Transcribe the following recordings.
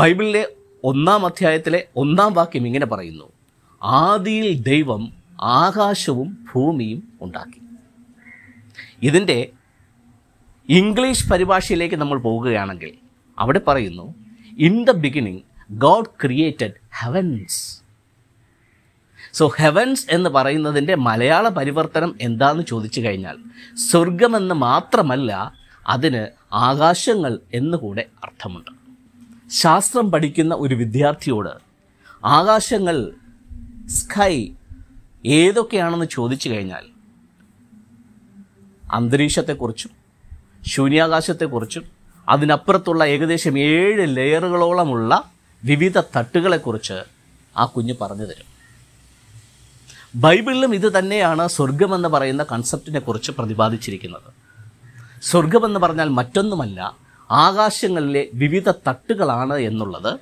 ബൈബിളിലെ ഒന്നാം അധ്യായത്തിലെ ഒന്നാം വാക്യം ഇങ്ങനെ പറയുന്നു, ആദിയിൽ ദൈവം ആകാശവും ഭൂമിയും ഉണ്ടാക്കി. ഇതിൻ്റെ ഇംഗ്ലീഷ് പരിഭാഷയിലേക്ക് നമ്മൾ പോവുകയാണെങ്കിൽ അവിടെ പറയുന്നു, in the beginning God created heavens. So heavens എന്ന് പറയുന്നതിൻ്റെ മലയാള പരിവർത്തനം എന്താണെന്ന് ചോദിച്ചു കഴിഞ്ഞാൽ സ്വർഗമെന്ന് മാത്രമല്ല അതിന് ആകാശങ്ങൾ എന്നുകൂടെ അർത്ഥമുണ്ട്. ശാസ്ത്രം പഠിക്കുന്ന ഒരു വിദ്യാർത്ഥിയോട് ആകാശങ്ങൾ, സ്കൈ ഏതൊക്കെയാണെന്ന് ചോദിച്ചു കഴിഞ്ഞാൽ അന്തരീക്ഷത്തെക്കുറിച്ചും ശൂന്യാകാശത്തെക്കുറിച്ചും അതിനപ്പുറത്തുള്ള ഏകദേശം 7 ലെയറുകളോളമുള്ള വിവിധ തട്ടുകളെക്കുറിച്ച് ആ കുഞ്ഞ് പറഞ്ഞു തരും. ബൈബിളിലും ഇത് തന്നെയാണ് സ്വർഗമെന്ന് പറയുന്ന കൺസെപ്റ്റിനെ കുറിച്ച് പ്രതിപാദിച്ചിരിക്കുന്നത്. സ്വർഗമെന്ന് പറഞ്ഞാൽ മറ്റൊന്നുമല്ല ആകാശങ്ങളിലെ വിവിധ തട്ടുകളാണ് എന്നുള്ളത്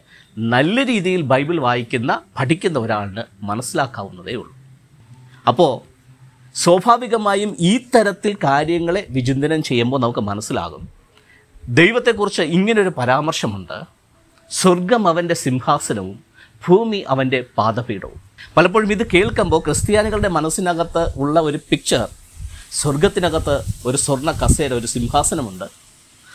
നല്ല രീതിയിൽ ബൈബിൾ വായിക്കുന്ന പഠിക്കുന്ന ഒരാളിന് മനസ്സിലാക്കാവുന്നതേ ഉള്ളൂ. അപ്പോൾ സ്വാഭാവികമായും ഈ തരത്തിൽ കാര്യങ്ങളെ വിചിന്തനം ചെയ്യുമ്പോൾ നമുക്ക് മനസ്സിലാകും ദൈവത്തെക്കുറിച്ച് ഇങ്ങനൊരു പരാമർശമുണ്ട്, സ്വർഗം അവൻ്റെ സിംഹാസനവും ഭൂമി അവൻ്റെ പാദപീഠവും. പലപ്പോഴും ഇത് കേൾക്കുമ്പോൾ ക്രിസ്ത്യാനികളുടെ മനസ്സിനകത്ത് ഉള്ള ഒരു പിക്ചർ, സ്വർഗത്തിനകത്ത് ഒരു സ്വർണ്ണ കസേര, ഒരു സിംഹാസനമുണ്ട്,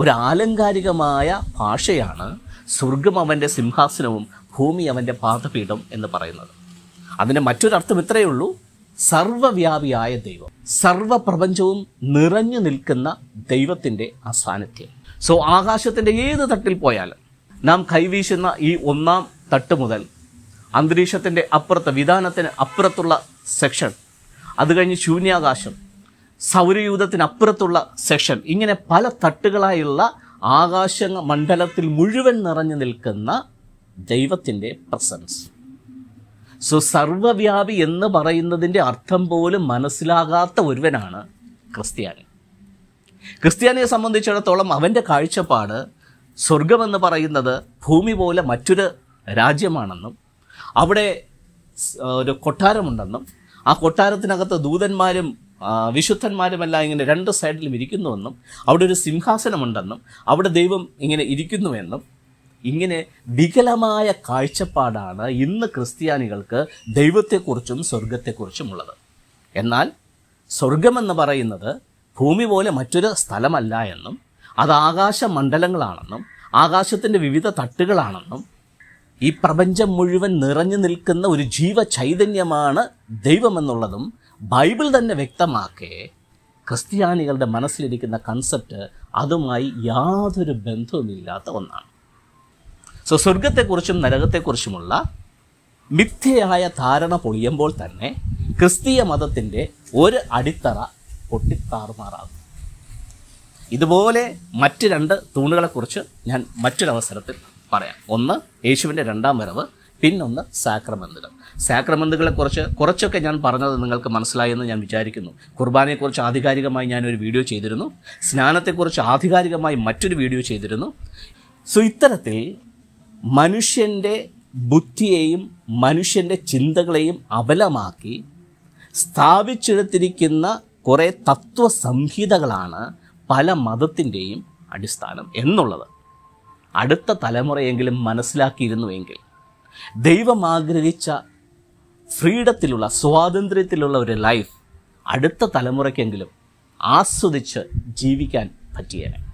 ഒരു ആലങ്കാരികമായ ഭാഷയാണ് സ്വർഗം അവൻ്റെ സിംഹാസനവും ഭൂമി അവൻ്റെ പാദപീഠം എന്ന് പറയുന്നത്. അതിൻ്റെ മറ്റൊരർത്ഥം ഇത്രയേ ഉള്ളൂ, സർവവ്യാപിയായ ദൈവം, സർവപ്രപഞ്ചവും നിറഞ്ഞു നിൽക്കുന്ന ദൈവത്തിൻ്റെ ആ സാന്നിധ്യം. സോ ആകാശത്തിൻ്റെ ഏത് തട്ടിൽ പോയാലും നാം കൈവീശുന്ന ഈ ഒന്നാം തട്ട് മുതൽ അന്തരീക്ഷത്തിൻ്റെ അപ്പുറത്ത് വിധാനത്തിന് അപ്പുറത്തുള്ള സെക്ഷൻ, അത് കഴിഞ്ഞ് ശൂന്യാകാശം, സൗരയൂഥത്തിനപ്പുറത്തുള്ള സെക്ഷൻ, ഇങ്ങനെ പല തട്ടുകളായുള്ള ആകാശ മണ്ഡലത്തിൽ മുഴുവൻ നിറഞ്ഞു നിൽക്കുന്ന ദൈവത്തിൻ്റെ പ്രസൻസ്. സോ സർവവ്യാപി എന്ന് പറയുന്നതിൻ്റെ അർത്ഥം പോലും മനസ്സിലാകാത്ത ഒരുവനാണ് ക്രിസ്ത്യാനി. ക്രിസ്ത്യാനിയെ സംബന്ധിച്ചിടത്തോളം അവൻ്റെ കാഴ്ചപ്പാട് സ്വർഗമെന്ന് പറയുന്നത് ഭൂമി പോലെ മറ്റൊരു രാജ്യമാണെന്നും അവിടെ ഒരു കൊട്ടാരമുണ്ടെന്നും ആ കൊട്ടാരത്തിനകത്ത് ദൂതന്മാരും വിശുദ്ധന്മാരുമെല്ലാം ഇങ്ങനെ രണ്ട് സൈഡിലും ഇരിക്കുന്നുവെന്നും അവിടെ ഒരു സിംഹാസനമുണ്ടെന്നും അവിടെ ദൈവം ഇങ്ങനെ ഇരിക്കുന്നുവെന്നും ഇങ്ങനെ വികലമായ കാഴ്ചപ്പാടാണ് ഇന്ന് ക്രിസ്ത്യാനികൾക്ക് ദൈവത്തെക്കുറിച്ചും സ്വർഗത്തെക്കുറിച്ചും ഉള്ളത്. എന്നാൽ സ്വർഗമെന്ന് പറയുന്നത് ഭൂമി പോലെ മറ്റൊരു സ്ഥലമല്ല എന്നും അത് ആകാശമണ്ഡലങ്ങളാണെന്നും ആകാശത്തിൻ്റെ വിവിധ തട്ടുകളാണെന്നും ഈ പ്രപഞ്ചം മുഴുവൻ നിറഞ്ഞു നിൽക്കുന്ന ഒരു ജീവചൈതന്യമാണ് ദൈവമെന്നുള്ളതും ബൈബിൾ തന്നെ വ്യക്തമാക്കി ക്രിസ്ത്യാനികളുടെ മനസ്സിലിരിക്കുന്ന കൺസെപ്റ്റ് അതുമായി യാതൊരു ബന്ധവുമില്ലാത്ത ഒന്നാണ്. സോ സ്വർഗത്തെക്കുറിച്ചും നരകത്തെക്കുറിച്ചുമുള്ള മിഥ്യയായ ധാരണ പൊളിയുമ്പോൾ തന്നെ ക്രിസ്തീയ മതത്തിൻ്റെ ഒരു അടിത്തറ പൊട്ടിത്താറുമാറാകും. ഇതുപോലെ മറ്റ് 2 തൂണുകളെക്കുറിച്ച് ഞാൻ മറ്റൊരവസരത്തിൽ പറയാം. ഒന്ന് യേശുവിൻ്റെ 2ാം വരവ്, പിന്നൊന്ന് സാക്രമെന്തുകൾ. സാക്രമെന്തുകളെക്കുറിച്ച് കുറച്ചൊക്കെ ഞാൻ പറഞ്ഞത് നിങ്ങൾക്ക് മനസ്സിലായെന്ന് ഞാൻ വിചാരിക്കുന്നു. കുർബാനയെക്കുറിച്ച് ആധികാരികമായി ഞാനൊരു വീഡിയോ ചെയ്തിരുന്നു, സ്നാനത്തെക്കുറിച്ച് ആധികാരികമായി മറ്റൊരു വീഡിയോ ചെയ്തിരുന്നു. സോ ഇത്തരത്തിൽ മനുഷ്യൻ്റെ ബുദ്ധിയെയും മനുഷ്യൻ്റെ ചിന്തകളെയും അബലമാക്കി സ്ഥാപിച്ചെടുത്തിരിക്കുന്ന കുറേ തത്വസംഹിതകളാണ് പല മതത്തിൻ്റെയും അടിസ്ഥാനം എന്നുള്ളത് അടുത്ത തലമുറയെങ്കിലും മനസ്സിലാക്കിയിരുന്നുവെങ്കിൽ ദൈവം ആഗ്രഹിച്ച ഫ്രീഡത്തിലുള്ള സ്വാതന്ത്ര്യത്തിലുള്ള ഒരു ലൈഫ് അടുത്ത തലമുറയ്ക്കെങ്കിലും ആസ്വദിച്ച് ജീവിക്കാൻ പറ്റിയേനെ.